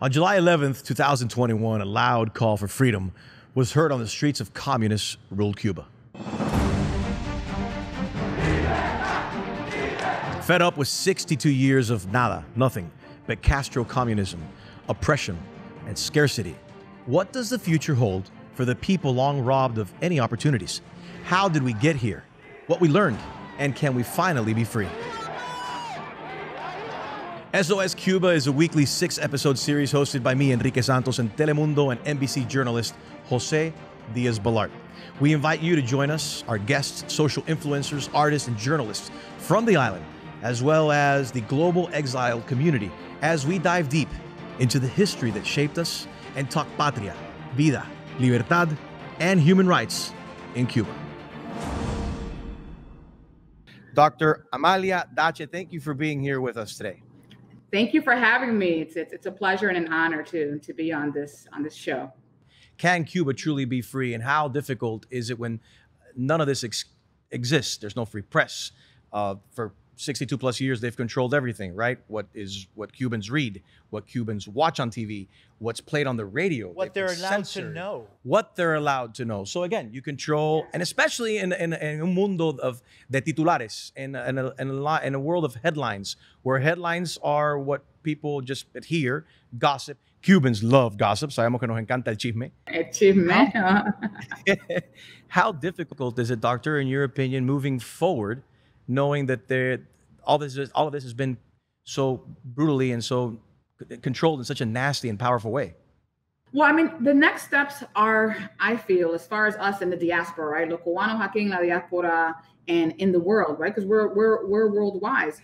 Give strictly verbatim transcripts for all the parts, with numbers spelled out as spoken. On July eleventh, two thousand twenty-one, a loud call for freedom was heard on the streets of communist-ruled Cuba. Fed up with sixty-two years of nada, nothing, but Castro communism, oppression, and scarcity, what does the future hold for the people long robbed of any opportunities? How did we get here? What we learned, and can we finally be free? S O S Cuba is a weekly six-episode series hosted by me, Enrique Santos, and Telemundo and N B C journalist José Díaz-Balart. We invite you to join us, our guests, social influencers, artists, and journalists from the island, as well as the global exile community, as we dive deep into the history that shaped us and talk patria, vida, libertad, and human rights in Cuba. Doctor Amalia Dache, thank you for being here with us today. Thank you for having me. It's, it's, it's a pleasure and an honor to, to be on this, on this show. Can Cuba truly be free, and how difficult is it when none of this ex exists? There's no free press. Uh, for sixty-two plus years, they've controlled everything, right? What is what Cubans read, what Cubans watch on T V, what's played on the radio. What they're allowed censored, to know. What they're allowed to know. So again, you control, and especially in, in, in a mundo of de titulares, in, in, a, in, a lot, in a world of headlines, where headlines are what people just adhere, gossip. Cubans love gossip. Sabemos que nos encanta el chisme. El chisme. How, how difficult is it, doctor, in your opinion, moving forward, knowing that there, all this, is, all of this has been so brutally and so controlled in such a nasty and powerful way? Well, I mean, the next steps are, I feel, as far as us in the diaspora, right? Los cubanos aquí en la diáspora and in the world, right? Because we're we're we're worldwide,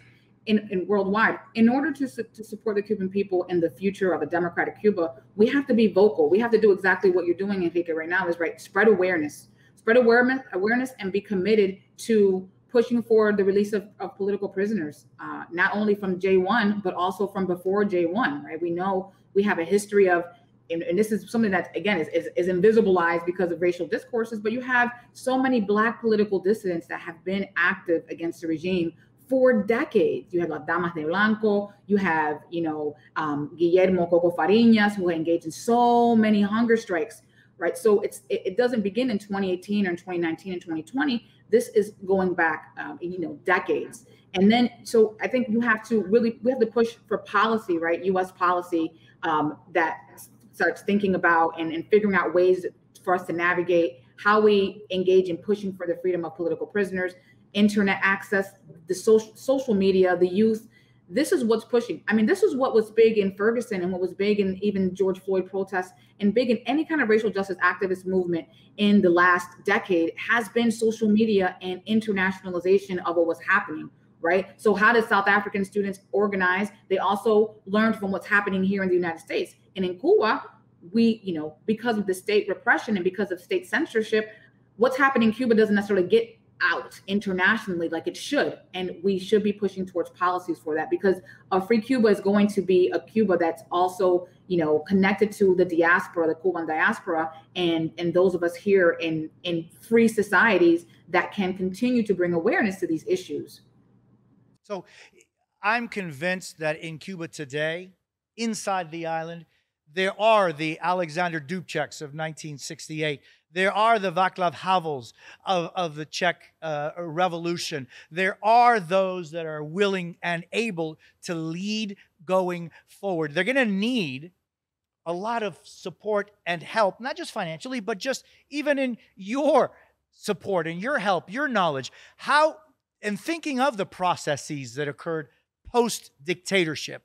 in, in worldwide. In order to su to support the Cuban people in the future of a democratic Cuba, we have to be vocal. We have to do exactly what you're doing, Enrique, right now. Is right, spread awareness, spread awareness, awareness, and be committed to pushing forward the release of, of political prisoners, uh, not only from J one, but also from before J one, right? We know we have a history of, and, and this is something that, again, is, is, is invisibilized because of racial discourses, but you have so many Black political dissidents that have been active against the regime for decades. You have like Damas de Blanco, you have, you know, um, Guillermo Coco Fariñas, who engaged in so many hunger strikes, right? So it's, it, it doesn't begin in twenty eighteen or in twenty nineteen and twenty twenty. This is going back, um, you know, decades. And then, so I think you have to really, we have to push for policy, right? U S policy um, that starts thinking about and, and figuring out ways for us to navigate how we engage in pushing for the freedom of political prisoners, internet access, the social, social media, the youth. This is what's pushing. I mean, this is what was big in Ferguson and what was big in even George Floyd protests and big in any kind of racial justice activist movement in the last decade has been social media and internationalization of what was happening, right? So how did South African students organize? They also learned from what's happening here in the United States. And in Cuba, we, you know, because of the state repression and because of state censorship, what's happening in Cuba doesn't necessarily get out internationally like it should, and we should be pushing towards policies for that, because a free Cuba is going to be a Cuba that's also, you know, connected to the diaspora, the Cuban diaspora, and and those of us here in in free societies that can continue to bring awareness to these issues. So I'm convinced that in Cuba today, inside the island, there are the Alexander Dubčeks of nineteen sixty-eight. There are the Vaclav Havels of, of the Czech uh, revolution. There are those that are willing and able to lead going forward. They're going to need a lot of support and help, not just financially, but just even in your support and your help, your knowledge. How, and thinking of the processes that occurred post-dictatorship,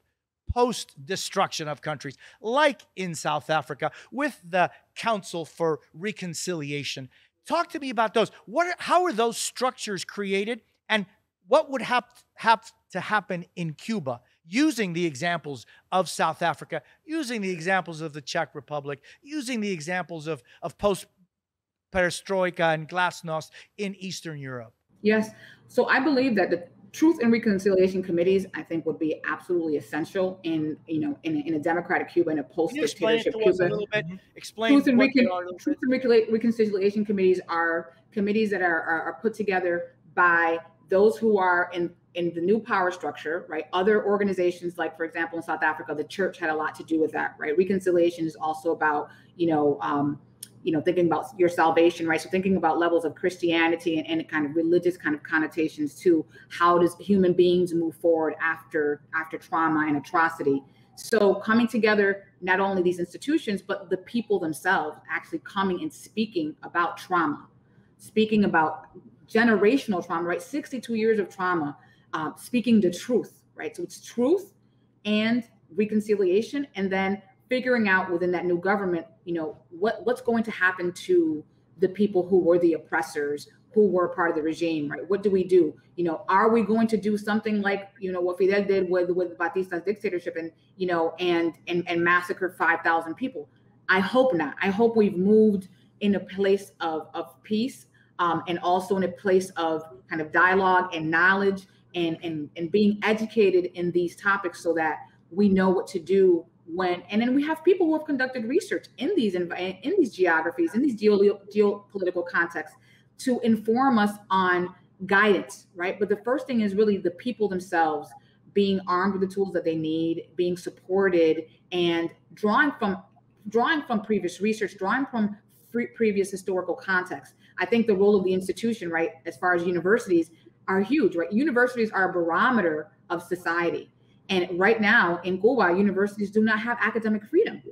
post-destruction of countries, like in South Africa, with the Council for Reconciliation. Talk to me about those. What are, how are those structures created, and what would have, have to happen in Cuba, using the examples of South Africa, using the examples of the Czech Republic, using the examples of, of post-perestroika and glasnost in Eastern Europe? Yes. So I believe that the Truth and Reconciliation Committees, I think, would be absolutely essential in, you know, in a, in a democratic Cuba, in a post-dictatorship Cuba. Explain a little bit. Explain Truth and, Recon are Truth and Recon Reconciliation Committees are committees that are, are, are put together by those who are in, in the new power structure, right? Other organizations, like, for example, in South Africa, the church had a lot to do with that, right? Reconciliation is also about, you know, um, you know, thinking about your salvation, right? So thinking about levels of Christianity and, and kind of religious kind of connotations to how does human beings move forward after after trauma and atrocity. So coming together, not only these institutions, but the people themselves actually coming and speaking about trauma, speaking about generational trauma, right? sixty-two years of trauma, uh, speaking the truth, right? So it's truth and reconciliation, and then figuring out within that new government, you know, what, what's going to happen to the people who were the oppressors, who were part of the regime, right? What do we do? You know, are we going to do something like, you know, what Fidel did with, with Batista's dictatorship and, you know, and and, and massacred five thousand people? I hope not. I hope we've moved in a place of, of peace, um, and also in a place of kind of dialogue and knowledge and, and, and being educated in these topics so that we know what to do when, and then we have people who have conducted research in these, in, in these geographies, in these geopolitical contexts, to inform us on guidance, right? But the first thing is really the people themselves being armed with the tools that they need, being supported, and drawing from drawing from previous research, drawing from pre previous historical context. I think the role of the institution, right, as far as universities, are huge, right? Universities are a barometer of society. And right now in Cuba, universities do not have academic freedom,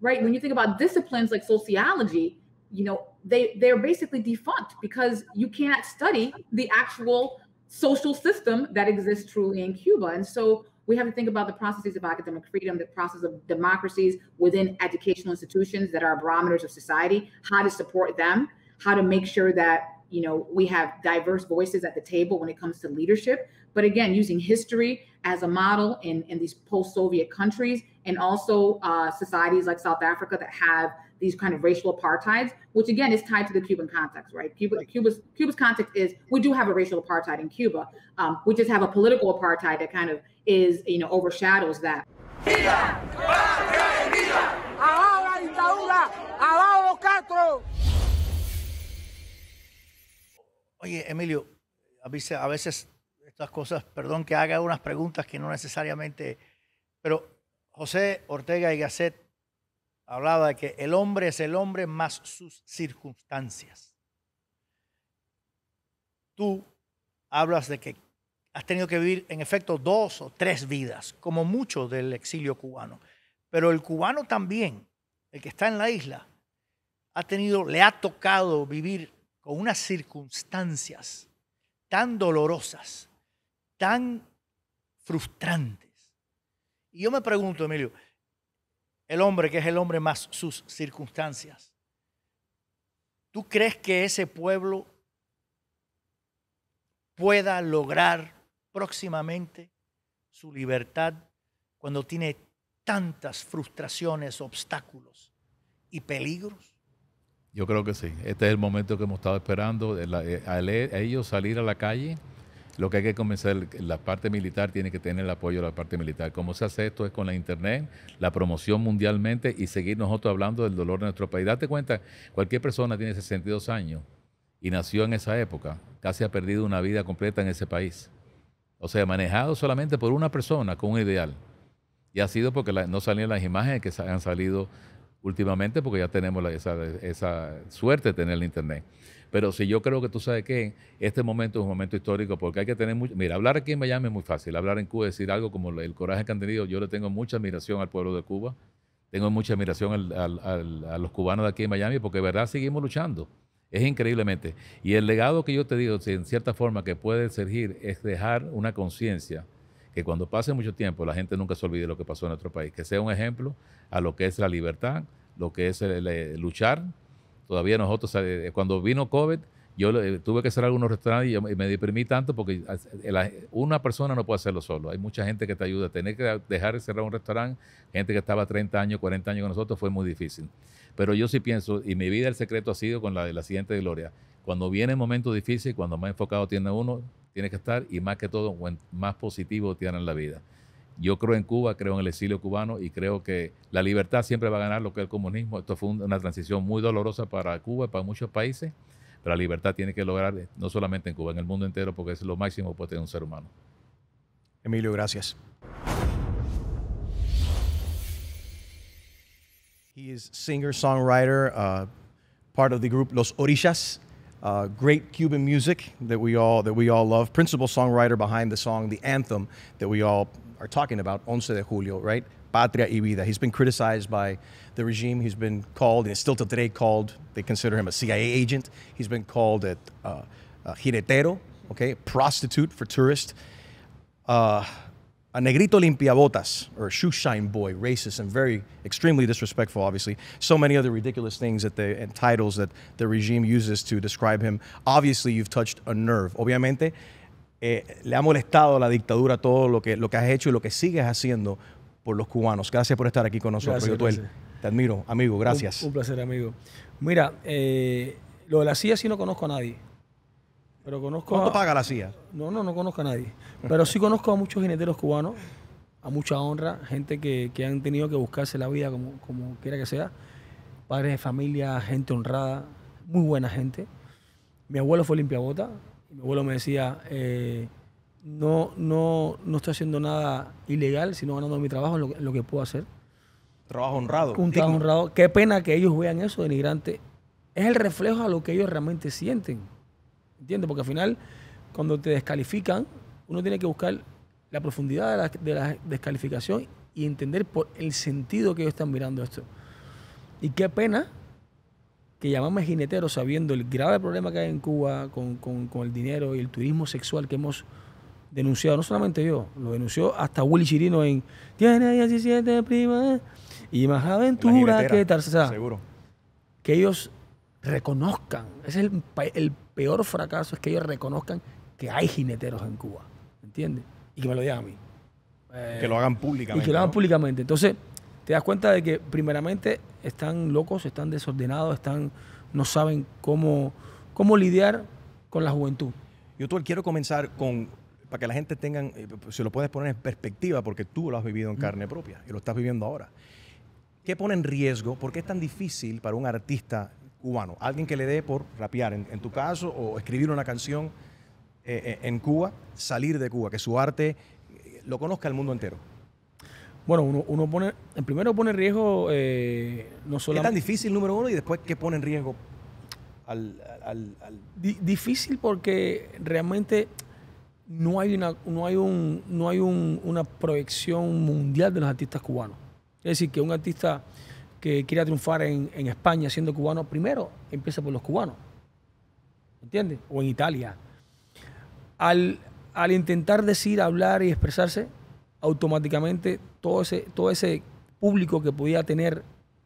right? When you think about disciplines like sociology, you know, they, they're basically defunct because you cannot study the actual social system that exists truly in Cuba. And so we have to think about the processes of academic freedom, the process of democracies within educational institutions that are barometers of society, how to support them, how to make sure that, you know, we have diverse voices at the table when it comes to leadership. But again, using history as a model in, in these post-Soviet countries, and also uh, societies like South Africa that have these kind of racial apartheids, which again is tied to the Cuban context, right? Cuba, Cuba's, Cuba's context is, we do have a racial apartheid in Cuba. Um, we just have a political apartheid that kind of is, you know, overshadows that. Vida, Patria y Vida. Abajo la dictadura, abajo Castro. Oye, Emilio, a veces, a veces estas cosas, perdón que haga unas preguntas que no necesariamente, pero José Ortega y Gasset hablaba de que el hombre es el hombre más sus circunstancias. Tú hablas de que has tenido que vivir, en efecto, dos o tres vidas, como mucho, del exilio cubano. Pero el cubano también, el que está en la isla, ha tenido, le ha tocado vivir con unas circunstancias tan dolorosas, tan frustrantes. Y yo me pregunto, Emilio, el hombre que es el hombre más sus circunstancias, ¿tú crees que ese pueblo pueda lograr próximamente su libertad cuando tiene tantas frustraciones, obstáculos y peligros? Yo creo que sí. Este es el momento que hemos estado esperando. A ellos salir a la calle, lo que hay que comenzar, la parte militar tiene que tener el apoyo de la parte militar. ¿Cómo se hace esto? Es con la internet, la promoción mundialmente y seguir nosotros hablando del dolor de nuestro país. Date cuenta, cualquier persona tiene sesenta y dos años y nació en esa época, casi ha perdido una vida completa en ese país. O sea, manejado solamente por una persona con un ideal. Y ha sido porque la, no salían las imágenes que han salido últimamente, porque ya tenemos la, esa, esa suerte de tener el internet. Pero si yo creo que tú sabes que este momento es un momento histórico, porque hay que tener mucho... Mira, hablar aquí en Miami es muy fácil, hablar en Cuba, decir algo como el coraje que han tenido. Yo le tengo mucha admiración al pueblo de Cuba, tengo mucha admiración al, al, al, a los cubanos de aquí en Miami, porque de verdad seguimos luchando, es increíblemente. Y el legado que yo te digo, en cierta forma, que puede surgir, es dejar una conciencia que cuando pase mucho tiempo la gente nunca se olvide lo que pasó en nuestro país, que sea un ejemplo a lo que es la libertad, lo que es el, el luchar. Todavía nosotros, cuando vino COVID, yo tuve que cerrar algunos restaurantes y me deprimí tanto porque una persona no puede hacerlo solo. Hay mucha gente que te ayuda. Tener que dejar de cerrar un restaurante, gente que estaba treinta años, cuarenta años con nosotros, fue muy difícil. Pero yo sí pienso, y mi vida el secreto ha sido con la, la siguiente gloria. Cuando viene momentos difíciles, cuando más enfocado tiene uno, tiene que estar, y más que todo, más positivo tiene en la vida. Yo creo en Cuba, creo en el exilio cubano y creo que la libertad siempre va a ganar lo que es el comunismo. Esto fue una transición muy dolorosa para Cuba, para muchos países, pero la libertad tiene que lograr no solamente en Cuba, en el mundo entero, porque es lo máximo que puede tener un ser humano. Emilio, gracias. He is singer, songwriter, uh, part of the group Los Orishas. Uh, great Cuban music that we all that we all love. Principal songwriter behind the song, the anthem that we all are talking about, Once de Julio, right? Patria y Vida. He's been criticized by the regime. He's been called, and it's still today called, they consider him a C I A agent. He's been called a, uh, a jiretero, okay, prostitute for tourists. Uh, a negrito limpiabotas, or a shoeshine boy, racist and very, extremely disrespectful, obviously. So many other ridiculous things that they, and titles that the regime uses to describe him. Obviously, you've touched a nerve. Obviamente, eh, le ha molestado la dictadura todo lo que, lo que has hecho y lo que sigues haciendo por los cubanos. Gracias por estar aquí con nosotros, gracias, Yotuel. Gracias. Te admiro, amigo, gracias. Un, un placer, amigo. Mira, eh, lo de la C I A sí no conozco a nadie. Pero conozco ¿Cuánto a, paga la C I A? No, no, no conozco a nadie. Pero sí conozco a muchos jineteros cubanos, a mucha honra, gente que, que han tenido que buscarse la vida como, como quiera que sea. Padres de familia, gente honrada, muy buena gente. Mi abuelo fue limpiabota. Mi abuelo me decía, eh, no, no, no estoy haciendo nada ilegal, sino ganando mi trabajo, lo, lo que puedo hacer. Trabajo honrado. Un digno. Trabajo honrado. Qué pena que ellos vean eso, denigrante. Es el reflejo a lo que ellos realmente sienten. ¿Entiendes? Porque al final, cuando te descalifican, uno tiene que buscar la profundidad de la, de la descalificación y entender por el sentido que ellos están mirando esto. Y qué pena que llamarme jinetero, sabiendo el grave problema que hay en Cuba con, con, con el dinero y el turismo sexual que hemos denunciado. No solamente yo, lo denunció hasta Willy Chirino en Tiene diecisiete primas y más aventuras que Tarzán. Seguro. Que ellos reconozcan, ese es el, el peor fracaso, es que ellos reconozcan que hay jineteros en Cuba, ¿entiendes? Y que me lo digan a mí. Eh, que lo hagan públicamente. Y que lo hagan, ¿no?, públicamente. Entonces, te das cuenta de que primeramente están locos, están desordenados, están, no saben cómo, cómo lidiar con la juventud. Yo quiero comenzar con, para que la gente tenga, si lo puedes poner en perspectiva, porque tú lo has vivido en carne propia y lo estás viviendo ahora. ¿Qué pone en riesgo? ¿Por qué es tan difícil para un artista cubano, alguien que le dé por rapear, en, en tu caso, o escribir una canción eh, en Cuba, salir de Cuba, que su arte lo conozca el mundo entero? Bueno, uno, uno pone, en primero pone en riesgo, eh, no solamente... ¿Qué tan difícil, número uno, y después qué pone en riesgo al... al, al... Difícil porque realmente no hay, una, no hay, un, no hay un, una proyección mundial de los artistas cubanos. Es decir, que un artista que quiera triunfar en, en España siendo cubano, primero empieza por los cubanos, ¿entiendes? O en Italia. Al, al intentar decir, hablar y expresarse, automáticamente todo ese, todo ese público que podía tener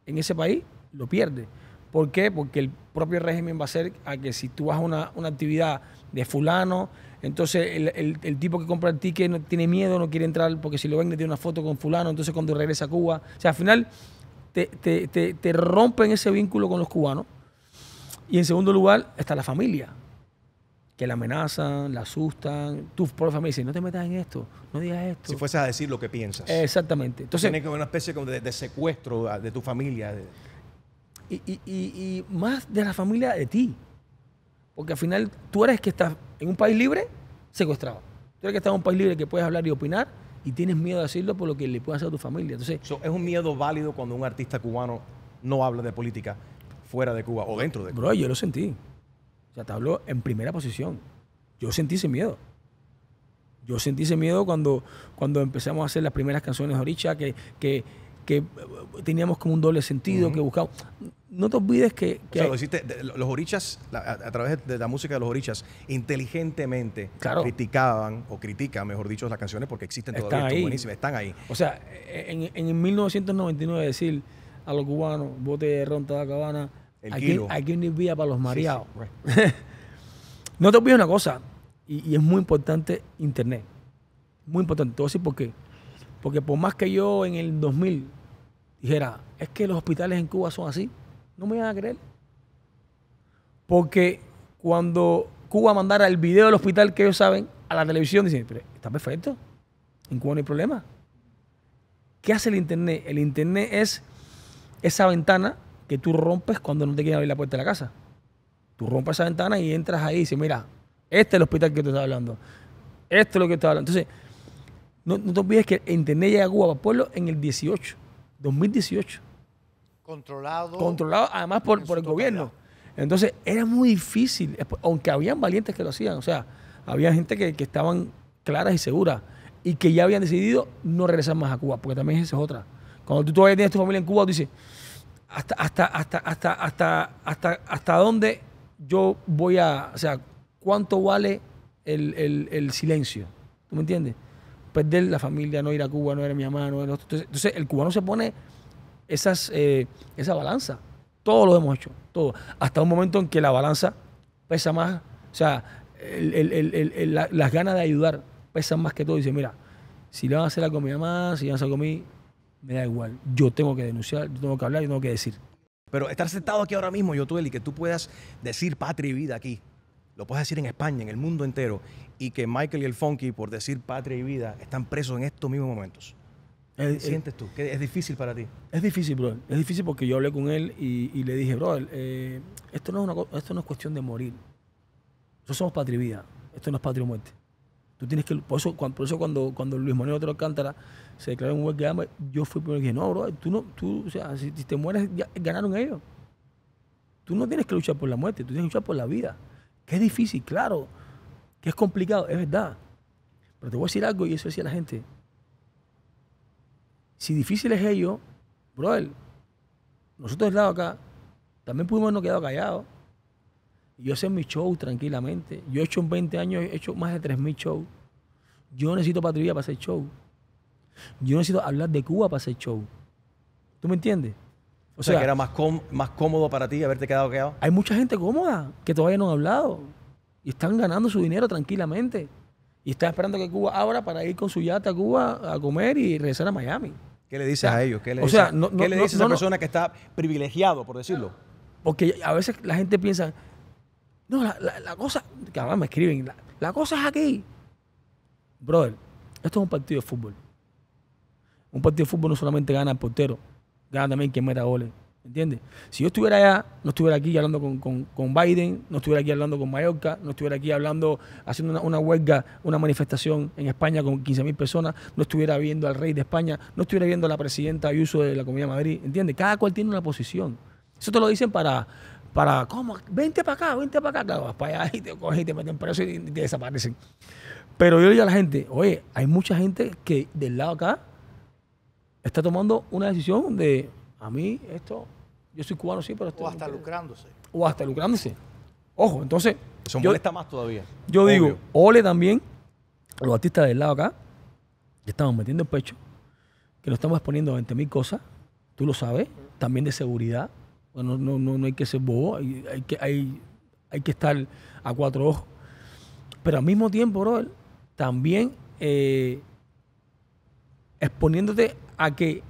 en ese país lo pierde. ¿Por qué? Porque el propio régimen va a hacer a que si tú vas a una, una actividad de fulano, entonces el, el, el tipo que compra el ticket no tiene miedo, no quiere entrar porque si lo ven le tiene una foto con fulano, entonces cuando regresa a Cuba, o sea, al final... Te, te, te, te rompen ese vínculo con los cubanos. Y en segundo lugar está la familia, que la amenazan, la asustan. Tu propia familia dice, no te metas en esto, no digas esto. Si fueses a decir lo que piensas. Exactamente. Entonces, tiene como una especie de, de secuestro de tu familia. Y, y, y, y más de la familia de ti. Porque al final tú eres que estás en un país libre, secuestrado. Tú eres que estás en un país libre que puedes hablar y opinar, y tienes miedo de decirlo por lo que le puede hacer a tu familia. Entonces, so, ¿es un miedo válido cuando un artista cubano no habla de política fuera de Cuba o dentro de Cuba? Bro, yo lo sentí. O sea, te hablo en primera posición. Yo sentí ese miedo. Yo sentí ese miedo cuando, cuando empezamos a hacer las primeras canciones de Oricha, que, que, que teníamos como un doble sentido, uh-huh, que buscábamos. No te olvides que... que o sea, hay... lo hiciste, los Orichas, la, a, a través de la música de los Orichas, inteligentemente, claro, criticaban, o critican, mejor dicho, las canciones, porque existen todavía, están ahí. Buenísimas, están ahí. O sea, en, en mil novecientos noventa y nueve decir a los cubanos, bote de ron, tabacabana, aquí, aquí no hay vía para los mareados. Sí, sí. No te olvides una cosa, y, y es muy importante Internet. Muy importante. Te voy a decir por qué. Porque por más que yo en el dos mil dijera, es que los hospitales en Cuba son así, no me iban a creer. Porque cuando Cuba mandara el video del hospital que ellos saben a la televisión, dicen, pero está perfecto, en Cuba no hay problema. ¿Qué hace el Internet? El Internet es esa ventana que tú rompes cuando no te quieren abrir la puerta de la casa. Tú rompes esa ventana y entras ahí y dices, mira, este es el hospital que te está hablando. Este es lo que te está hablando. Entonces, No, no te olvides que Internet llega a Cuba, para pueblo, en el dieciocho, dos mil dieciocho. Controlado. Controlado, además, por, por el gobierno. Entonces, era muy difícil, aunque habían valientes que lo hacían. O sea, había gente que, que estaban claras y seguras y que ya habían decidido no regresar más a Cuba, porque también esa es otra. Cuando tú todavía tienes tu familia en Cuba, tú dices, hasta, hasta, hasta, hasta, hasta, hasta, hasta dónde yo voy a... O sea, ¿cuánto vale el, el, el silencio? ¿Tú me entiendes? Perder la familia, no ir a Cuba, no era mi mamá, no era... Entonces, entonces el cubano se pone esas, eh, esa balanza. Todo lo hemos hecho, todo. Hasta un momento en que la balanza pesa más, o sea, el, el, el, el, el, la, las ganas de ayudar pesan más que todo. Dice, mira, si le van a hacer algo a mi mamá, si le van a hacer algo a mí, me da igual. Yo tengo que denunciar, yo tengo que hablar, yo tengo que decir. Pero estar sentado aquí ahora mismo, Yotuel, y que tú puedas decir patria y vida aquí, lo puedes decir en España, en el mundo entero, y que Michael y el Funky, por decir patria y vida, están presos en estos mismos momentos. ¿Qué es, sientes tú? ¿Qué es difícil para ti? Es difícil, brother. Es difícil porque yo hablé con él y, y le dije, brother, eh, esto, no es una, esto no es cuestión de morir. Nosotros somos patria y vida. Esto no es patria o muerte. Tú tienes que... Por eso, cuando, por eso cuando, cuando Luis Manuel Otero Alcántara se declaró en huelga de hambre, yo fui primero y dije, no, brother, tú no... Tú, o sea, si, si te mueres, ya ganaron ellos. Tú no tienes que luchar por la muerte. Tú tienes que luchar por la vida. Que es difícil, claro. Que es complicado, es verdad. Pero te voy a decir algo y eso decía la gente. Si difícil es ello, brother, nosotros del lado acá también pudimos no quedar callados. Yo sé mis shows tranquilamente. Yo he hecho en veinte años, he hecho más de tres mil shows. Yo necesito patria para hacer show. Yo necesito hablar de Cuba para hacer show. ¿Tú me entiendes? O, o sea, sea, que era más, com más cómodo para ti haberte quedado callado. Hay mucha gente cómoda que todavía no ha hablado y están ganando su dinero tranquilamente. Y están esperando que Cuba abra para ir con su yate a Cuba a comer y regresar a Miami. ¿Qué le dices o sea, a ellos? ¿Qué le, o sea, dice, no, ¿qué no, le dice no, a esa no, persona no. que está privilegiado, por decirlo? Porque a veces la gente piensa, no, la, la, la cosa, que además me escriben, la, la cosa es aquí. Brother, esto es un partido de fútbol. Un partido de fútbol no solamente gana el portero, gana también quien meta goles, ¿entiendes? Si yo estuviera allá, no estuviera aquí hablando con, con, con Biden, no estuviera aquí hablando con Mallorca, no estuviera aquí hablando, haciendo una, una huelga, una manifestación en España con quince mil personas, no estuviera viendo al rey de España, no estuviera viendo a la presidenta Ayuso de la Comunidad de Madrid, ¿entiendes? Cada cual tiene una posición. Eso te lo dicen para, para ¿cómo? Vente para acá, vente para acá. Claro, vas para allá y te cogen y te meten preso y te desaparecen. Pero yo le digo a la gente, oye, hay mucha gente que del lado acá está tomando una decisión de... A mí esto, yo soy cubano sí, pero... Estoy o hasta cubano. lucrándose. O hasta lucrándose. Ojo, entonces... Eso molesta más todavía. Yo Obvio. digo, ole también a los artistas del lado acá, que estamos metiendo el pecho, que nos estamos exponiendo a veinte mil cosas, tú lo sabes, también de seguridad. Bueno, no, no, no hay que ser bobo, hay, hay, que, hay, hay que estar a cuatro ojos. Pero al mismo tiempo, brother, también eh, exponiéndote a que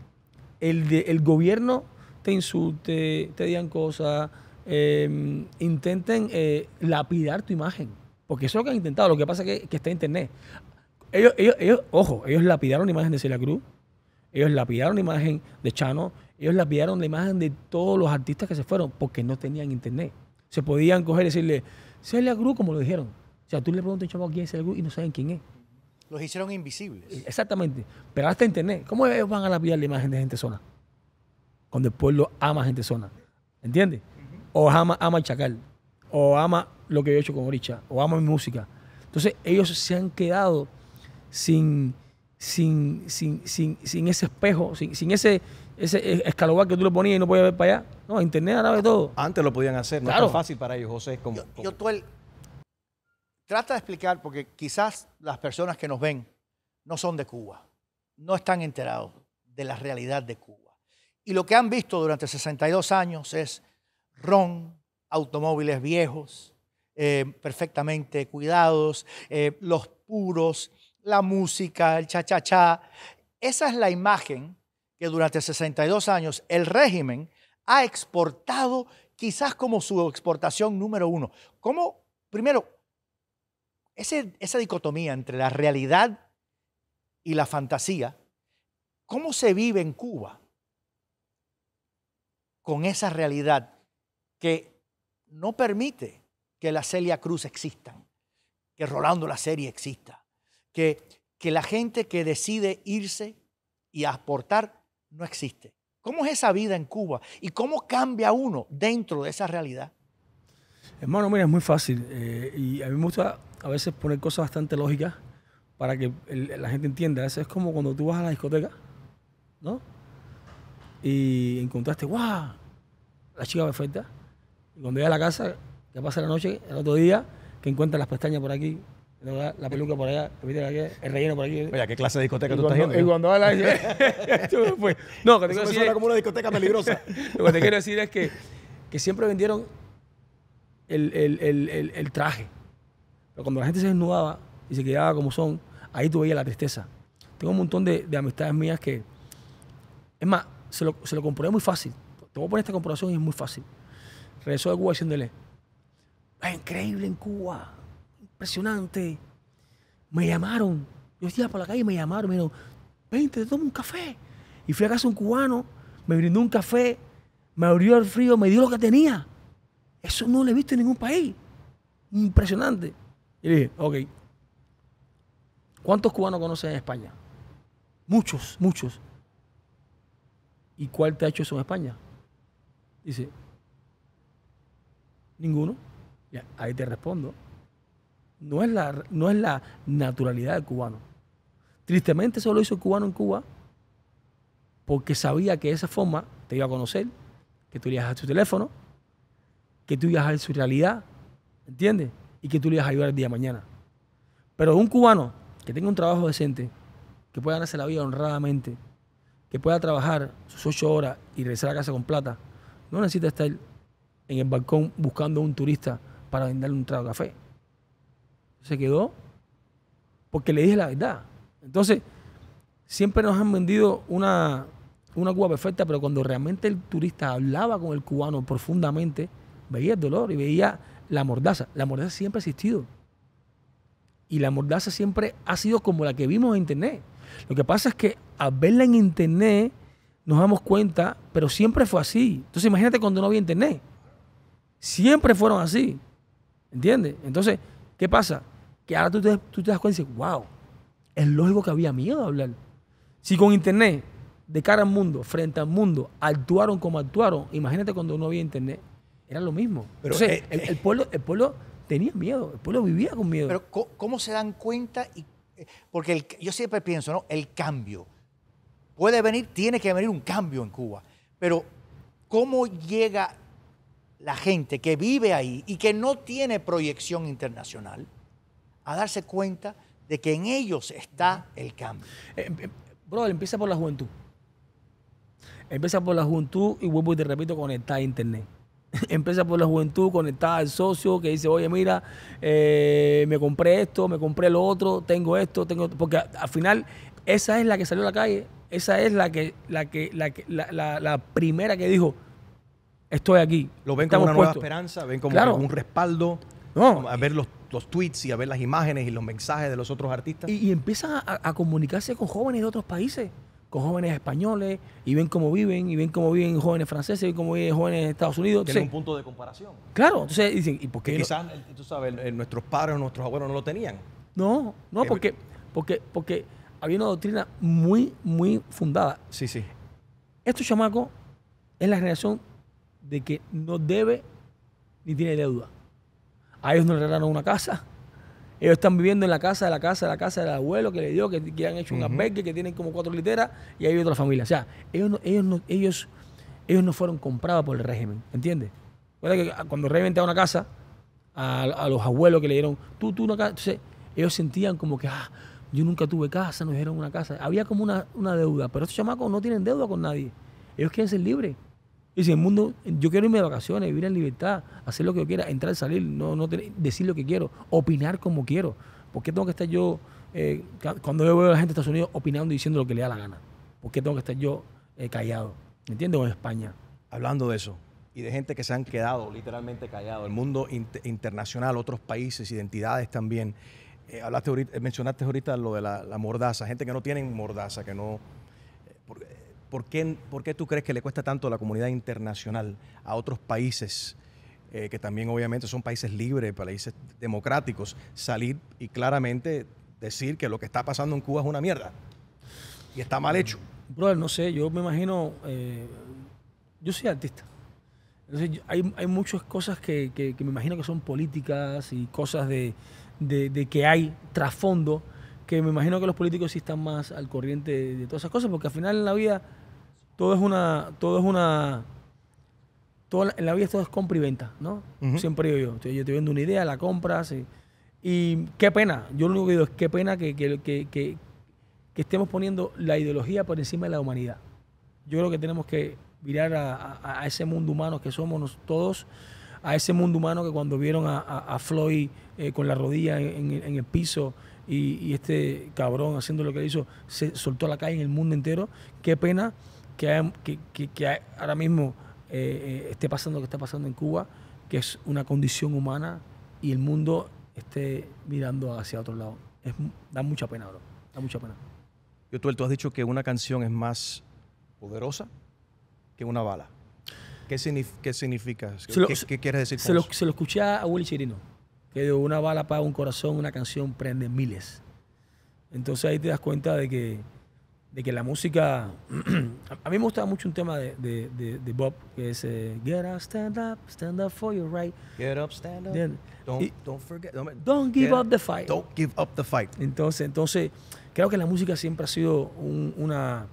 El, de, el gobierno te insulte, te digan cosas, eh, intenten eh, lapidar tu imagen. Porque eso es lo que han intentado. Lo que pasa es que, que está en internet. Ellos, ellos, ellos, ojo, ellos lapidaron la imagen de Celia Cruz, ellos lapidaron la imagen de Chano, ellos lapidaron la imagen de todos los artistas que se fueron porque no tenían internet. Se podían coger y decirle, Celia Cruz, como lo dijeron. O sea, tú le preguntas a un chavo quién es Celia Cruz y no saben quién es. Los hicieron invisibles. Exactamente. Pero hasta internet. ¿Cómo ellos van a lapidar la imagen de gente sola? Cuando el pueblo ama gente sola. ¿Entiendes? Uh-huh. O ama, ama el chacal. O ama lo que yo he hecho con Orisha. O ama mi música. Entonces, ellos se han quedado sin, sin, sin, sin, sin ese espejo, sin, sin ese, ese escalobar que tú le ponías y no podías ver para allá. No, internet ahora ve todo. Antes lo podían hacer. Claro. No es tan fácil para ellos, José. Como, yo, como... yo tuve el... Trata de explicar, porque quizás las personas que nos ven no son de Cuba, no están enterados de la realidad de Cuba. Y lo que han visto durante sesenta y dos años es ron, automóviles viejos, eh, perfectamente cuidados, eh, los puros, la música, el cha-cha-cha. Esa es la imagen que durante sesenta y dos años el régimen ha exportado quizás como su exportación número uno. ¿Cómo? Primero, Ese, esa dicotomía entre la realidad y la fantasía, ¿cómo se vive en Cuba con esa realidad que no permite que la Celia Cruz existan, que Rolando la serie exista, que que la gente que decide irse y aportar no existe. ¿Cómo es esa vida en Cuba y cómo cambia uno dentro de esa realidad? Hermano, mira, es muy fácil eh, y a mí me gusta a veces poner cosas bastante lógicas para que el, la gente entienda. Eso es como cuando tú vas a la discoteca, ¿no? Y encontraste, ¡guau!, la chica perfecta. Y cuando llegas a la casa, ya pasa la noche, el otro día, que encuentras las pestañas por aquí, la, la peluca por allá, el relleno por aquí. Mira, ¿qué clase de discoteca y tú cuando, estás yendo? Y cuando vas a la... pues, no, que te eso quiero me decir suena es... como una discoteca peligrosa. Lo que te quiero decir es que, que siempre vendieron el, el, el, el, el traje. Pero cuando la gente se desnudaba y se quedaba como son, ahí tú veías la tristeza. Tengo un montón de, de amistades mías que... Es más, se lo, se lo comprobé muy fácil. Te voy a poner esta comprobación y es muy fácil. Regresó de Cuba diciéndole, es increíble en Cuba, impresionante. Me llamaron, yo estaba por la calle y me llamaron, me dijeron, vente, te tomo un café. Y fui a casa de un cubano, me brindó un café, me abrió el frío, me dio lo que tenía. Eso no lo he visto en ningún país. Impresionante. Y le dije, ok, ¿cuántos cubanos conoces en España? Muchos, muchos. ¿Y cuál te ha hecho eso en España? Dice, ninguno. Ya, ahí te respondo. No es, la, no es la naturalidad del cubano. Tristemente solo hizo el cubano en Cuba porque sabía que de esa forma te iba a conocer, que tú ibas a su teléfono, que tú ibas a ver su realidad, ¿entiendes? Y que tú le ibas a ayudar el día de mañana. Pero un cubano que tenga un trabajo decente, que pueda ganarse la vida honradamente, que pueda trabajar sus ocho horas y regresar a casa con plata, no necesita estar en el balcón buscando a un turista para venderle un trago de café. Se quedó porque le dije la verdad. Entonces, siempre nos han vendido una, una Cuba perfecta, pero cuando realmente el turista hablaba con el cubano profundamente, veía el dolor y veía la mordaza. La mordaza siempre ha existido. Y la mordaza siempre ha sido como la que vimos en internet. Lo que pasa es que al verla en internet nos damos cuenta, pero siempre fue así. Entonces imagínate cuando no había internet. Siempre fueron así, ¿entiendes? Entonces, ¿qué pasa? Que ahora tú te, tú te das cuenta y dices, wow, es lógico que había miedo a hablar. Si con internet, de cara al mundo, frente al mundo, actuaron como actuaron, imagínate cuando no había internet, era lo mismo. Pero, Entonces, eh, el, el, pueblo, el pueblo tenía miedo, el pueblo vivía con miedo. Pero ¿cómo se dan cuenta? Y porque el, yo siempre pienso, ¿no? El cambio. Puede venir, tiene que venir un cambio en Cuba. Pero ¿cómo llega la gente que vive ahí y que no tiene proyección internacional a darse cuenta de que en ellos está el cambio? Eh, eh, brother, empieza por la juventud. Empieza por la juventud y vuelvo y te repito, conectada a internet. Empieza por la juventud, conectada al socio que dice, oye, mira, eh, me compré esto, me compré lo otro, tengo esto, tengo... Porque a, al final, esa es la que salió a la calle, esa es la que, la que, la que, la, la, la primera que dijo, estoy aquí. Lo ven como una puestos. Nueva esperanza, ven como claro. un respaldo, no, a ver los, los tweets y a ver las imágenes y los mensajes de los otros artistas. Y, y empiezan a, a comunicarse con jóvenes de otros países, con jóvenes españoles, y ven cómo viven, y ven cómo viven jóvenes franceses, y ven cómo viven jóvenes de Estados Unidos. Tienen un punto de comparación. Claro, entonces dicen, ¿y por qué? Quizás, tú sabes, nuestros padres o nuestros abuelos no lo tenían. No, no, eh, porque, porque, porque había una doctrina muy, muy fundada. Sí, sí. Estos chamacos es la generación de que no debe ni tiene deuda. A ellos no le regalaron una casa. Ellos están viviendo en la casa de la casa de la casa del abuelo que le dio, que, que han hecho un albergue, que tienen como cuatro literas y ahí vive otra familia. O sea, ellos no, ellos no, ellos, ellos no fueron comprados por el régimen, ¿entiendes? Que cuando el régimen te da una casa, a, a los abuelos que le dieron, tú, tú, una casa. Entonces, ellos sentían como que, ah, yo nunca tuve casa, nos dieron una casa. Había como una, una deuda, pero estos chamacos no tienen deuda con nadie. Ellos quieren ser libres. Y si el mundo, yo quiero irme de vacaciones, vivir en libertad, hacer lo que yo quiera, entrar, salir, no, no tener, decir lo que quiero, opinar como quiero. ¿Por qué tengo que estar yo, eh, cuando yo veo a la gente de Estados Unidos opinando y diciendo lo que le da la gana? ¿Por qué tengo que estar yo eh, callado? ¿Me entiendes? O en España. Hablando de eso, y de gente que se han quedado literalmente callado, el mundo inter internacional, otros países, identidades también. Eh, hablaste ahorita, mencionaste ahorita lo de la, la mordaza, gente que no tiene mordaza, que no... Eh, porque, ¿Por qué, ¿Por qué tú crees que le cuesta tanto a la comunidad internacional, a otros países, eh, que también obviamente son países libres, países democráticos, salir y claramente decir que lo que está pasando en Cuba es una mierda y está mal hecho. Brother, no sé, yo me imagino, eh, yo soy artista. Entonces, hay, hay muchas cosas que, que, que me imagino que son políticas y cosas de, de, de que hay trasfondo, que me imagino que los políticos sí están más al corriente de, de todas esas cosas, porque al final en la vida todo es una... Todo es una todo, en la vida todo es compra y venta, ¿no? Uh-huh. Siempre digo yo, yo te vendo una idea, la compras. Y, y qué pena, yo lo único que digo es qué pena que, que, que, que, que estemos poniendo la ideología por encima de la humanidad. Yo creo que tenemos que mirar a, a, a ese mundo humano que somos todos, a ese mundo humano que cuando vieron a, a, a Floyd eh, con la rodilla en, en el piso y, y este cabrón haciendo lo que hizo, se soltó a la calle en el mundo entero. Qué pena que, hay, que, que, que hay, ahora mismo eh, esté pasando lo que está pasando en Cuba, que es una condición humana y el mundo esté mirando hacia otro lado. Es, da mucha pena, bro. Da mucha pena. Yotuel, tú has dicho que una canción es más poderosa que una bala. ¿Qué, signif qué significa? ¿Qué, lo, qué, ¿Qué quieres decir? Se lo, se lo escuché a Willy Chirino, que de una bala para un corazón, una canción prende miles. Entonces ahí te das cuenta de que, de que la música... A mí me gustaba mucho un tema de, de, de, de Bob, que es eh, Get up, stand up, stand up for your right. Get up, stand up. Then, don't, y, don't forget. Don't, don't give up the fight. Don't give up the fight. Entonces, entonces creo que la música siempre ha sido un, una,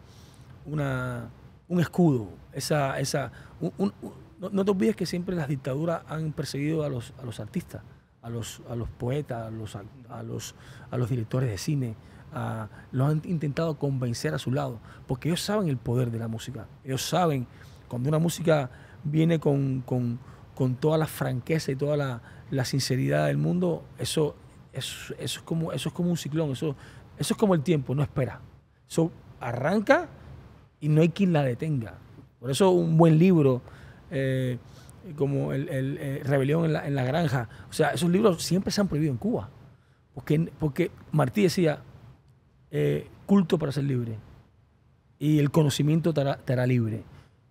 una, un escudo. Esa, esa, un, un, un, no, no te olvides que siempre las dictaduras han perseguido a los, a los artistas, a los, a los poetas, a los, a, a los, a los directores de cine, a, los han intentado convencer a su lado, porque ellos saben el poder de la música. Ellos saben, cuando una música viene con, con, con toda la franqueza y toda la, la sinceridad del mundo, eso, eso, eso, es como, eso es como un ciclón, eso, eso es como el tiempo, no espera. Eso arranca y no hay quien la detenga. Por eso un buen libro eh, como el, el, el Rebelión en la, en la Granja, o sea, esos libros siempre se han prohibido en Cuba. Porque, porque Martí decía, eh, culto para ser libre y el conocimiento te hará, te hará libre.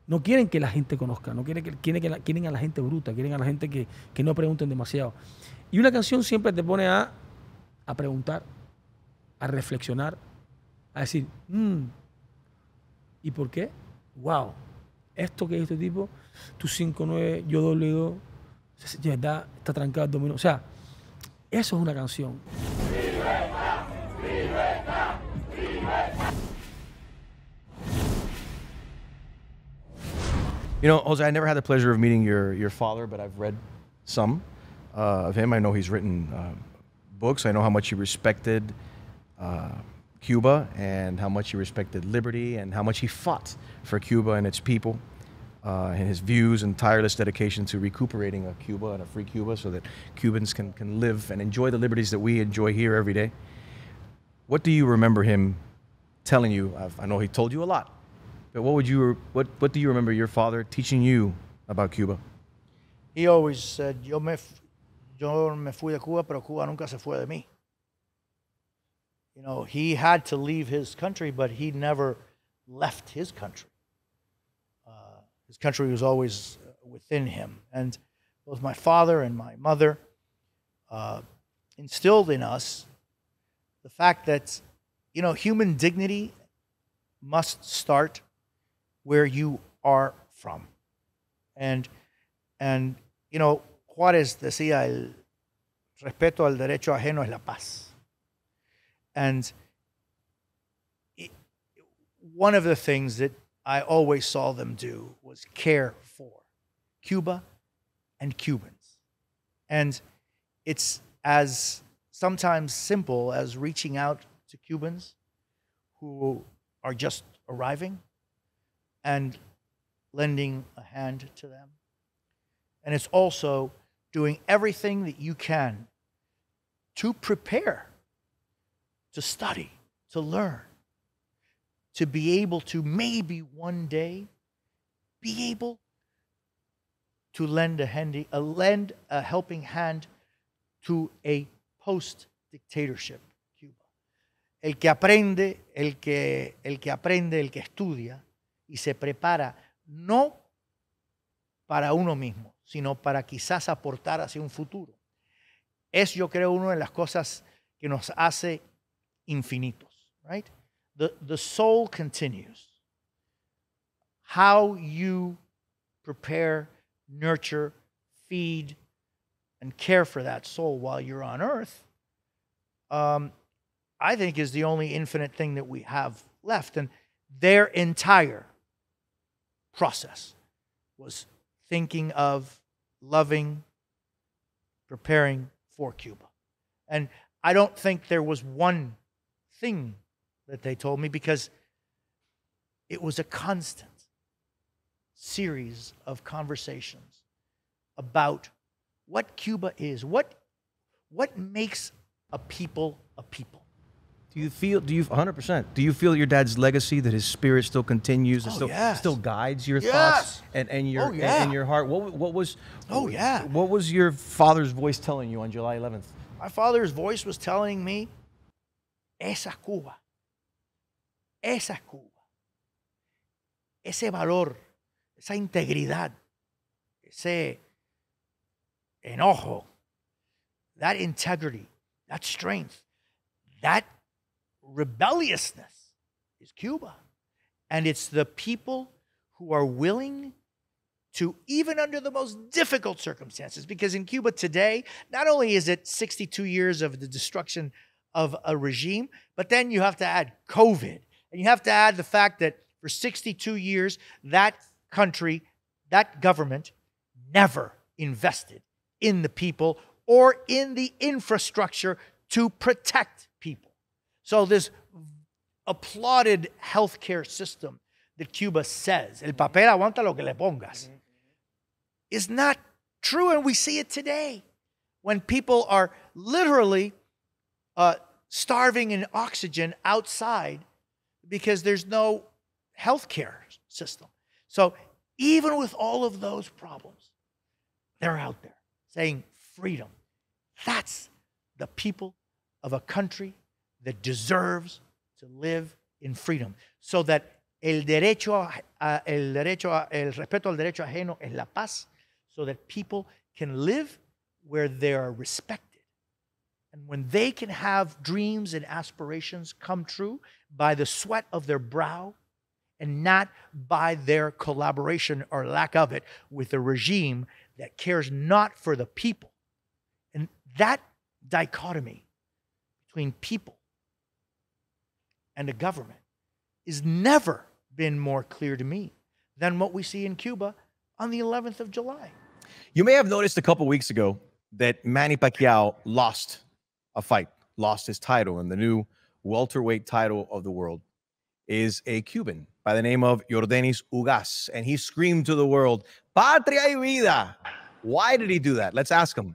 No quieren que la gente conozca, no quieren, que, quieren, que la, quieren a la gente bruta, quieren a la gente que, que no pregunten demasiado. Y una canción siempre te pone a, a preguntar, a reflexionar, a decir, mm, ¿y por qué? ¡Wow! Esto que es este tipo, tú cinco nueve, yo doble dos, ya está, está trancado el dominó. O sea, eso es una canción. ¡Libertad! ¡Libertad! ¡Libertad! You know, Jose, I never had the pleasure of meeting your, your father, but I've read some uh, of him. I know he's written uh, books. I know how much he respected uh, Cuba and how much he respected liberty and how much he fought for Cuba and its people, uh, and his views and tireless dedication to recuperating a Cuba and a free Cuba so that Cubans can, can live and enjoy the liberties that we enjoy here every day. What do you remember him telling you? I've, I know he told you a lot, but what, would you, what, what do you remember your father teaching you about Cuba? He always said, yo me, yo me fui de Cuba, pero Cuba nunca se fue de mí. You know, he had to leave his country, but he never left his country. Uh, his country was always within him. And both my father and my mother uh, instilled in us the fact that, you know, human dignity must start where you are from. And, and you know, Juárez decía, el respeto al derecho ajeno es la paz. And it, one of the things that I always saw them do was care for Cuba and Cubans. And it's as sometimes simple as reaching out to Cubans who are just arriving and lending a hand to them. And it's also doing everything that you can to prepare, to study, to learn, to be able to maybe one day be able to lend a, handy, a, lend a helping hand to a post-dictatorship Cuba. El que aprende, el que, el que aprende, el que estudia y se prepara no para uno mismo, sino para quizás aportar hacia un futuro. Es, yo creo, una de las cosas que nos hace infinitos, right? The, the soul continues. How you prepare, nurture, feed, and care for that soul while you're on earth, um, I think is the only infinite thing that we have left. And their entire process was thinking of, loving, preparing for Cuba. And I don't think there was one thing that they told me, because it was a constant series of conversations about what Cuba is, what what makes a people a people. Do you feel, do you one hundred percent, do you feel your dad's legacy, that his spirit still continues and oh, still, yes. still guides your yes. thoughts and, and your oh, yeah. and, and your heart? What what was Oh what, yeah. What was your father's voice telling you on July eleventh? My father's voice was telling me, esa Cuba, esa Cuba, ese valor, esa integridad, ese enojo, that integrity, that strength, that rebelliousness is Cuba. And it's the people who are willing to, even under the most difficult circumstances, because in Cuba today, not only is it sixty-two years of the destruction of a regime, but then you have to add COVID. And you have to add the fact that for sixty-two years, that country, that government never invested in the people or in the infrastructure to protect people. So this applauded healthcare system that Cuba says, el papel aguanta lo que le pongas, is not true, and we see it today when people are literally uh, starving in oxygen outside because there's no healthcare system. So even with all of those problems, they're out there saying freedom. That's the people of a country that deserves to live in freedom, so that el derecho a, el derecho a, el respeto al derecho ajeno es la paz, so that people can live where they are respected. And when they can have dreams and aspirations come true by the sweat of their brow and not by their collaboration or lack of it with a regime that cares not for the people. And that dichotomy between people and a government has never been more clear to me than what we see in Cuba on the eleventh of July. You may have noticed a couple weeks ago that Manny Pacquiao lost a fight, lost his title, and the new welterweight title of the world is a Cuban by the name of Yordenis Ugás, and he screamed to the world, Patria y Vida. Why did he do that? Let's ask him.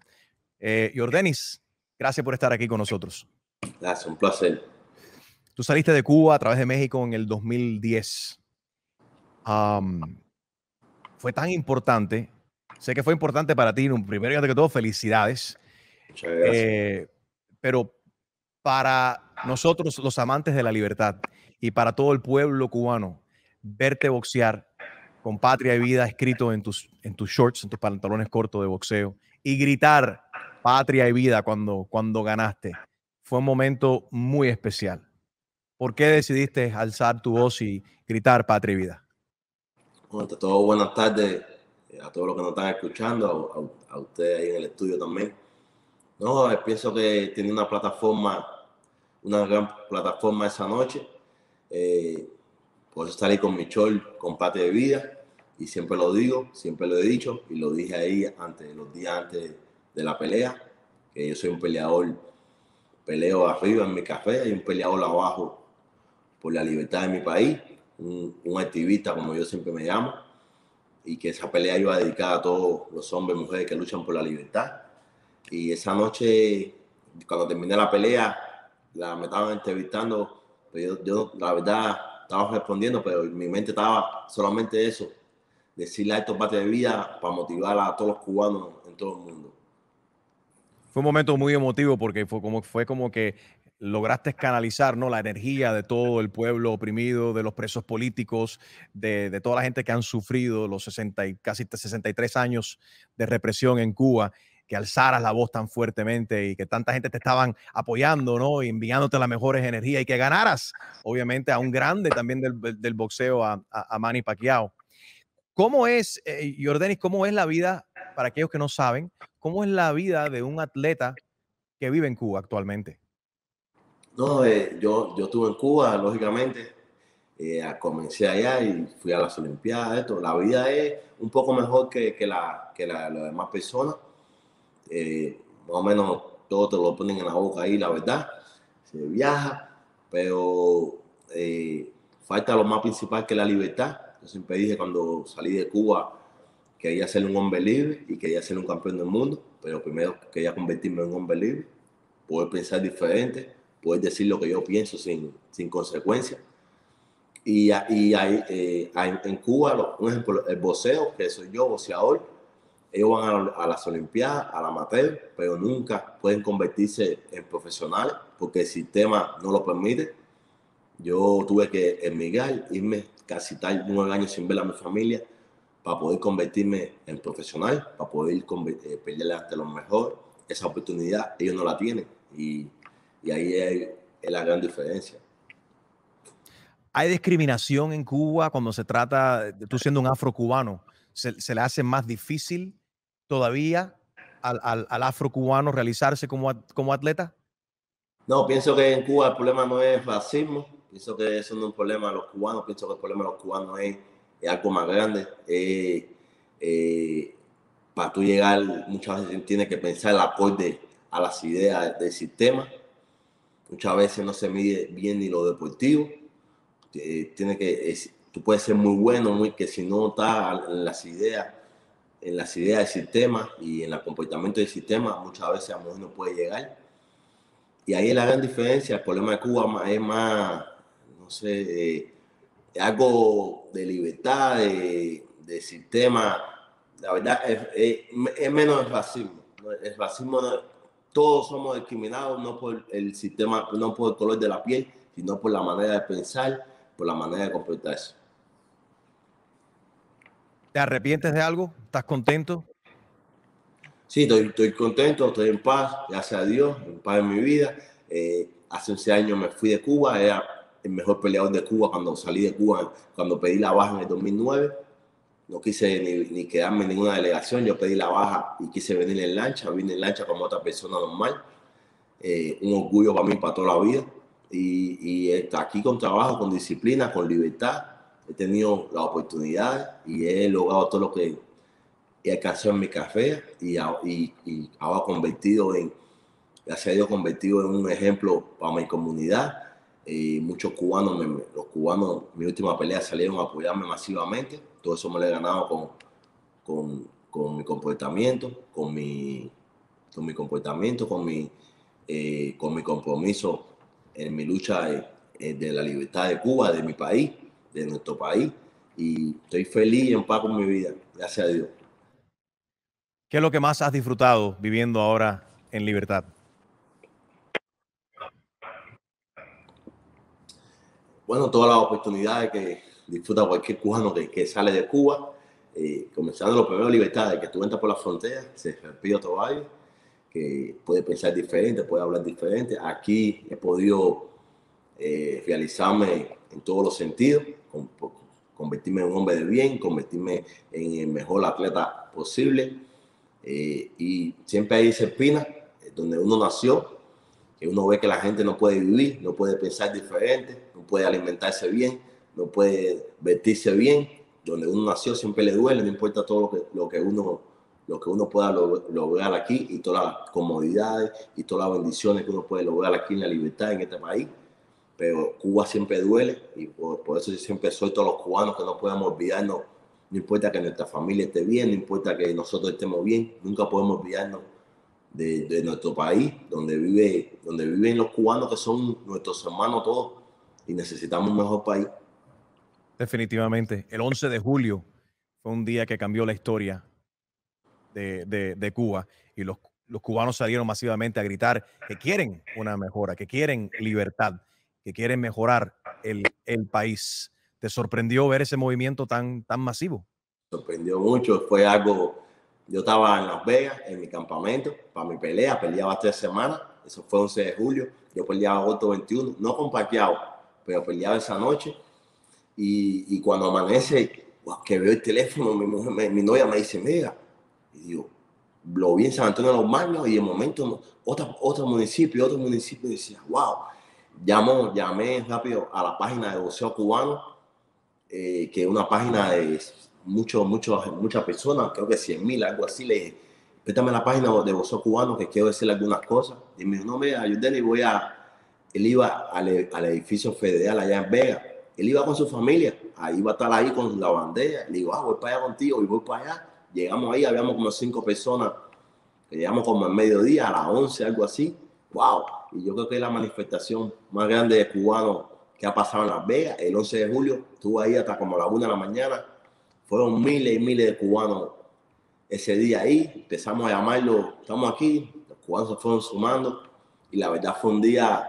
Eh, Yordenis, gracias por estar aquí con nosotros. Gracias, un placer. Tú saliste de Cuba a través de México en el dos mil diez. Um, fue tan importante. Sé que fue importante para ti. Primero y antes que todo, felicidades. Muchas gracias. Eh, pero para nosotros, los amantes de la libertad, y para todo el pueblo cubano, verte boxear con Patria y Vida escrito en tus, en tus shorts, en tus pantalones cortos de boxeo, y gritar Patria y Vida cuando, cuando ganaste, fue un momento muy especial. ¿Por qué decidiste alzar tu voz y gritar Patria y Vida? Bueno, ante todo, buenas tardes a todos los que nos están escuchando, a, a, a ustedes ahí en el estudio también. No, pienso que tiene una plataforma, una gran plataforma esa noche. Eh, por eso salí con mi short, con Patria y Vida, y siempre lo digo, siempre lo he dicho, y lo dije ahí antes, los días antes de la pelea, que yo soy un peleador, peleo arriba en mi café y un peleador abajo por la libertad de mi país, un, un activista, como yo siempre me llamo, y que esa pelea iba dedicada a todos los hombres y mujeres que luchan por la libertad. Y esa noche, cuando terminé la pelea, la, me estaban entrevistando, pero yo, yo la verdad estaba respondiendo, pero en mi mente estaba solamente eso, decirle a estos Patria y Vida para motivar a todos los cubanos en todo el mundo. Fue un momento muy emotivo porque fue como, fue como que lograste canalizar, ¿no?, la energía de todo el pueblo oprimido, de los presos políticos, de, de toda la gente que han sufrido los sesenta y, casi sesenta y tres años de represión en Cuba. que alzaras la voz tan fuertemente y que tanta gente te estaban apoyando, ¿no? Y enviándote las mejores energías y que ganaras, obviamente, a un grande también del, del boxeo, a, a, a Manny Pacquiao. ¿Cómo es, eh, Yordenis, cómo es la vida, para aquellos que no saben, cómo es la vida de un atleta que vive en Cuba actualmente? No, eh, yo, yo estuve en Cuba, lógicamente, eh, comencé allá y fui a las Olimpiadas, esto. La vida es un poco mejor que, que la que la, las demás personas, eh, más o menos todo te lo ponen en la boca ahí, la verdad, se viaja, pero eh, falta lo más principal, que es la libertad. Yo siempre dije cuando salí de Cuba que quería ser un hombre libre y quería ser un campeón del mundo, pero primero quería convertirme en un hombre libre, poder pensar diferente, poder decir lo que yo pienso sin, sin consecuencia. Y, y hay, eh, hay, en Cuba, un ejemplo, el boxeo, que soy yo, boxeador, ellos van a, a las Olimpiadas, a la amateur, pero nunca pueden convertirse en profesionales porque el sistema no lo permite. Yo tuve que emigrar, irme casi tal nueve años sin ver a mi familia para poder convertirme en profesional, para poder eh, pelear ante los mejores. Esa oportunidad ellos no la tienen. Y Y ahí es, es la gran diferencia. ¿Hay discriminación en Cuba cuando se trata, de, tú siendo un afrocubano, se, se le hace más difícil todavía al, al, al afrocubano realizarse como, como atleta? No, pienso que en Cuba el problema no es racismo, pienso que eso no es un problema de los cubanos, pienso que el problema de los cubanos es, es algo más grande. Eh, eh, para tú llegar, muchas veces tienes que pensar el acorde a las ideas del sistema. Muchas veces no se mide bien ni lo deportivo. Eh, tiene que, es, tú puedes ser muy bueno, muy que si no estás en las ideas, en las ideas del sistema y en el comportamiento del sistema, muchas veces a lo mejor no puede llegar. Y ahí es la gran diferencia. El problema de Cuba es más, no sé, eh, algo de libertad, de, de sistema. La verdad es, es, es menos el racismo. El racismo no, todos somos discriminados, no por el sistema, no por el color de la piel, sino por la manera de pensar, por la manera de comportarse. ¿Te arrepientes de algo? ¿Estás contento? Sí, estoy, estoy contento, estoy en paz, gracias a Dios, en paz en mi vida. Eh, hace once años me fui de Cuba, era el mejor peleador de Cuba cuando salí de Cuba, cuando pedí la baja en el dos mil nueve. No quise ni, ni quedarme en ninguna delegación. Yo pedí la baja y quise venir en lancha. Vine en lancha como otra persona normal. Eh, un orgullo para mí, para toda la vida. Y, y está aquí con trabajo, con disciplina, con libertad. He tenido la oportunidad y he logrado todo lo que he alcanzado en mi carrera. Y, y, y ahora convertido en, gracias a Dios, convertido en un ejemplo para mi comunidad. Eh, muchos cubanos, me, los cubanos, mi última pelea salieron a apoyarme masivamente. Todo eso me lo he ganado con, con, con mi comportamiento, con mi, con mi comportamiento, con mi, eh, con mi compromiso en mi lucha de, de la libertad de Cuba, de mi país, de nuestro país. Y estoy feliz y en paz con mi vida, gracias a Dios. ¿Qué es lo que más has disfrutado viviendo ahora en libertad? Bueno, todas las oportunidades que disfruta cualquier cubano que, que sale de Cuba, eh, comenzando lo primero, libertad, de que tú entras por la frontera, se respira otro aire, que puede pensar diferente, puede hablar diferente. Aquí he podido eh, realizarme en todos los sentidos, con, con, convertirme en un hombre de bien, convertirme en el mejor atleta posible. Eh, y siempre hay esa espina eh, donde uno nació, que uno ve que la gente no puede vivir, no puede pensar diferente, no puede alimentarse bien, no puede vestirse bien. Donde uno nació siempre le duele, no importa todo lo que, lo que, uno, lo que uno pueda lo, lograr aquí y todas las comodidades y todas las bendiciones que uno puede lograr aquí en la libertad, en este país. Pero Cuba siempre duele y por, por eso yo siempre soy todos los cubanos que no podemos olvidarnos, no importa que nuestra familia esté bien, no importa que nosotros estemos bien, nunca podemos olvidarnos de, de nuestro país, donde, vive, donde viven los cubanos que son nuestros hermanos todos y necesitamos un mejor país. Definitivamente. El once de julio fue un día que cambió la historia de, de, de Cuba y los, los cubanos salieron masivamente a gritar que quieren una mejora, que quieren libertad, que quieren mejorar el, el país. ¿Te sorprendió ver ese movimiento tan, tan masivo? Me sorprendió mucho. Fue algo Yo estaba en Las Vegas, en mi campamento, para mi pelea, peleaba tres semanas, eso fue once de julio, yo peleaba agosto veintiuno, no con Pacquiao, pero peleaba esa noche, y, y cuando amanece, que veo el teléfono, mi, mi, mi novia me dice, mira, y digo, lo vi en San Antonio de los Baños, y de momento, otro, otro municipio, otro municipio, y decía, wow, Llamó, llamé rápido a la página de Voceo Cubano, eh, que es una página de mucho, mucho, muchas personas, creo que cien mil, algo así. Le dije, préstame la página de Voceo Cubano que quiero decirle algunas cosas. Y me dijo, no, mira, Yordenis, voy a... Él iba al, al edificio federal allá en Vega. Él iba con su familia, ahí va a estar ahí con la bandera. Le digo, ah, voy para allá contigo y voy para allá. Llegamos ahí, habíamos como cinco personas. Llegamos como al mediodía, a las once, algo así. ¡Wow! Y yo creo que es la manifestación más grande de cubanos que ha pasado en Las Vegas. El once de julio, estuve ahí hasta como a la una de la mañana. Fueron miles y miles de cubanos ese día ahí. Empezamos a llamarlo, estamos aquí. Los cubanos se fueron sumando. Y la verdad fue un día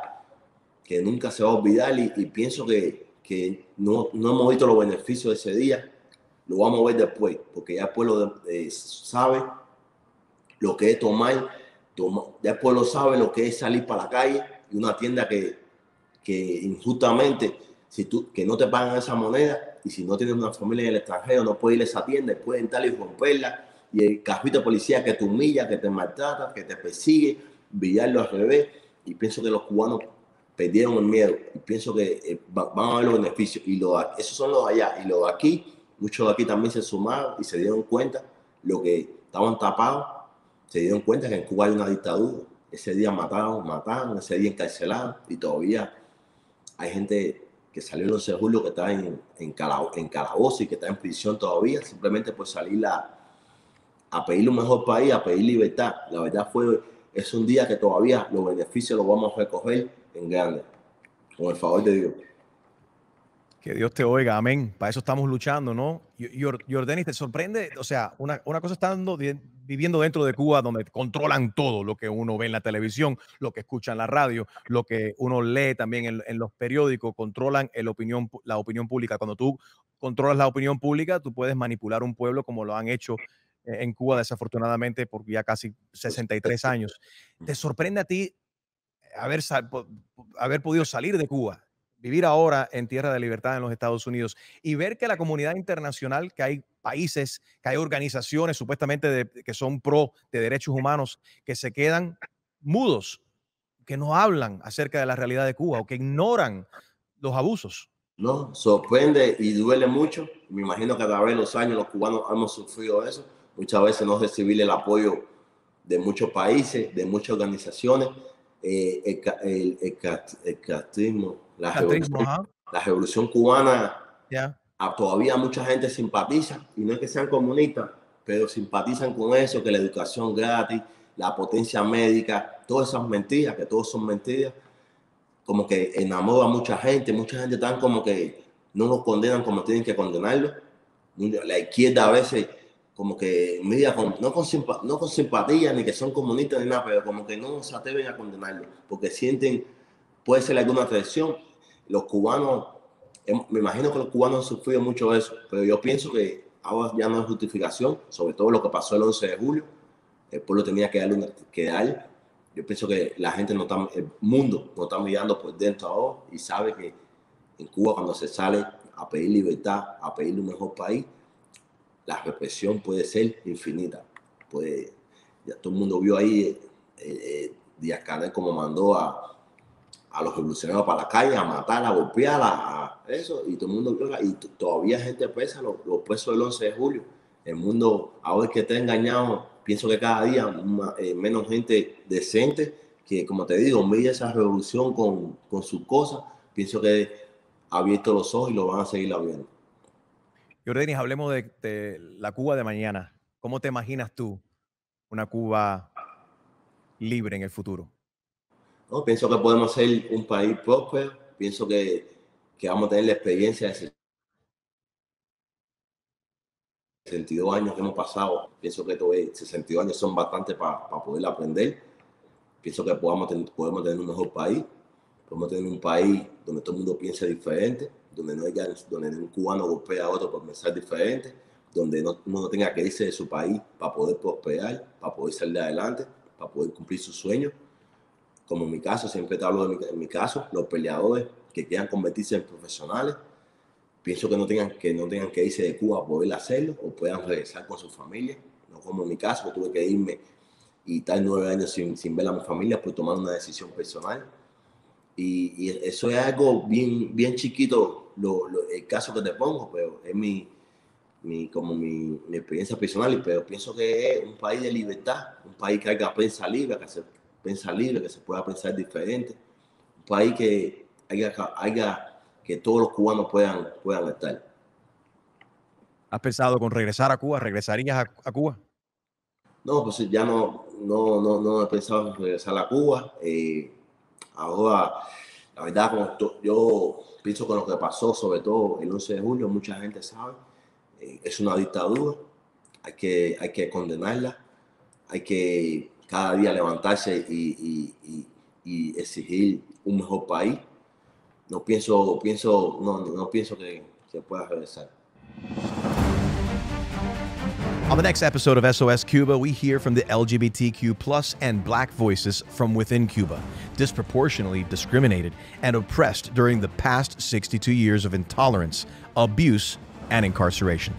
que nunca se va a olvidar. Y, y pienso que, que no, no hemos visto los beneficios de ese día. Lo vamos a ver después, porque ya el pueblo eh, sabe lo que es tomar. Ya el pueblo sabe lo que es salir para la calle y una tienda que, que injustamente, si tú, que no te pagan esa moneda y si no tienes una familia en el extranjero no puedes ir a esa tienda, puedes entrar y romperla y el cajito de policía que te humilla, que te maltrata, que te persigue, villarlo al revés. Y pienso que los cubanos perdieron el miedo y pienso que eh, van a ver los beneficios y lo, esos son los de allá y los de aquí, muchos de aquí también se sumaron y se dieron cuenta lo que estaban tapados. Se dieron cuenta que en Cuba hay una dictadura. Ese día mataron, mataron, ese día encarcelaron. Y todavía hay gente que salió el once de julio que está en, en, calabo en calabozo y que está en prisión todavía, simplemente por salir a, a pedir un mejor país, a pedir libertad. La verdad fue, es un día que todavía los beneficios los vamos a recoger en grande. Con el favor de Dios. Que Dios te oiga, amén. Para eso estamos luchando, ¿no? Yordenis, ¿te sorprende? O sea, una, una cosa estando... viviendo dentro de Cuba, donde controlan todo lo que uno ve en la televisión, lo que escucha en la radio, lo que uno lee también en, en los periódicos, controlan el opinión, la opinión pública. Cuando tú controlas la opinión pública, tú puedes manipular un pueblo como lo han hecho en Cuba, desafortunadamente, por ya casi sesenta y tres años. ¿Te sorprende a ti haber, haber podido salir de Cuba, vivir ahora en tierra de libertad en los Estados Unidos y ver que la comunidad internacional, que hay países, que hay organizaciones supuestamente de, que son pro de derechos humanos, que se quedan mudos, que no hablan acerca de la realidad de Cuba o que ignoran los abusos? No, sorprende y duele mucho. Me imagino que a través de los años los cubanos hemos sufrido eso. Muchas veces no recibir el apoyo de muchos países, de muchas organizaciones. Eh, el, el, el, el castrismo, la, castrismo revolución, la revolución cubana, yeah. a, todavía mucha gente simpatiza, y no es que sean comunistas, pero simpatizan con eso, que la educación gratis, la potencia médica, todas esas mentiras, que todos son mentiras, como que enamora a mucha gente, mucha gente tan como que no los condenan como tienen que condenarlos. La izquierda a veces como que mira, con, no, con simpa, no con simpatía, ni que son comunistas ni nada, pero como que no se atreven a condenarlo, porque sienten, puede ser alguna traición. Los cubanos, me imagino que los cubanos han sufrido mucho eso, pero yo pienso que ahora ya no hay justificación, sobre todo lo que pasó el once de julio, el pueblo tenía que darle, una, que darle. Yo pienso que la gente, no está, el mundo no está mirando por dentro ahora y sabe que en Cuba cuando se sale a pedir libertad, a pedir un mejor país, la represión puede ser infinita. Pues ya todo el mundo vio ahí eh, eh, Díaz Canel como mandó a, a los revolucionarios para la calle, a matar, a golpear, a, a eso, y todo el mundo vio, y todavía gente pesa los, los presos del once de julio. El mundo, ahora que está engañado, pienso que cada día más, eh, menos gente decente, que como te digo, mira esa revolución con, con sus cosas, pienso que ha abierto los ojos y lo van a seguir abriendo. Yordenis, hablemos de, de la Cuba de mañana. ¿Cómo te imaginas tú una Cuba libre en el futuro? No, pienso que podemos ser un país próspero. Pienso que, que vamos a tener la experiencia de sesenta y dos años que hemos pasado. Pienso que sesenta y dos años son bastante para pa poder aprender. Pienso que podamos tener, podemos tener un mejor país. Podemos tener un país donde todo el mundo piense diferente, donde no hay, donde un cubano golpea a otro por pensar diferente, donde no, uno no tenga que irse de su país para poder prosperar, para poder salir adelante, para poder cumplir sus sueños. Como en mi caso, siempre te hablo de mi, en mi caso, los peleadores que quieran convertirse en profesionales, pienso que no tengan que, no tengan que irse de Cuba a poder hacerlo o puedan regresar con su familia. No como en mi caso, que tuve que irme y estar nueve años sin, sin ver a mi familia por tomar una decisión personal. Y, y eso es algo bien, bien chiquito, lo, lo, el caso que te pongo, pero es mi, mi, como mi, mi experiencia personal, pero pienso que es un país de libertad, un país que haga prensa libre, que se piensa libre, que se pueda pensar diferente, un país que haya, haya que todos los cubanos puedan, puedan estar. ¿Has pensado con regresar a Cuba? ¿Regresarías a, a Cuba? No, pues ya no, no, no, no he pensado en regresar a Cuba. Eh, ahora, la verdad, yo pienso que lo que pasó, sobre todo el once de julio, mucha gente sabe, eh, es una dictadura, hay que, hay que condenarla, hay que cada día levantarse y, y, y, y exigir un mejor país. No pienso, pienso, no, no pienso que se pueda regresar. On the next episode of S O S Cuba, we hear from the L G B T Q plus and black voices from within Cuba, disproportionately discriminated and oppressed during the past sixty-two years of intolerance, abuse, and incarceration.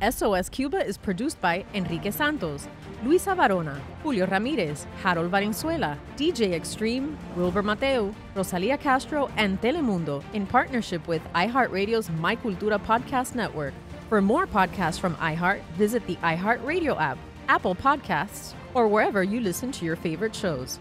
S O S Cuba is produced by Enrique Santos, Luisa Barona, Julio Ramirez, Harold Valenzuela, D J Extreme, Wilber Mateo, Rosalia Castro, and Telemundo in partnership with iHeartRadio's My Cultura Podcast Network. For more podcasts from iHeart, visit the iHeartRadio app, Apple Podcasts, or wherever you listen to your favorite shows.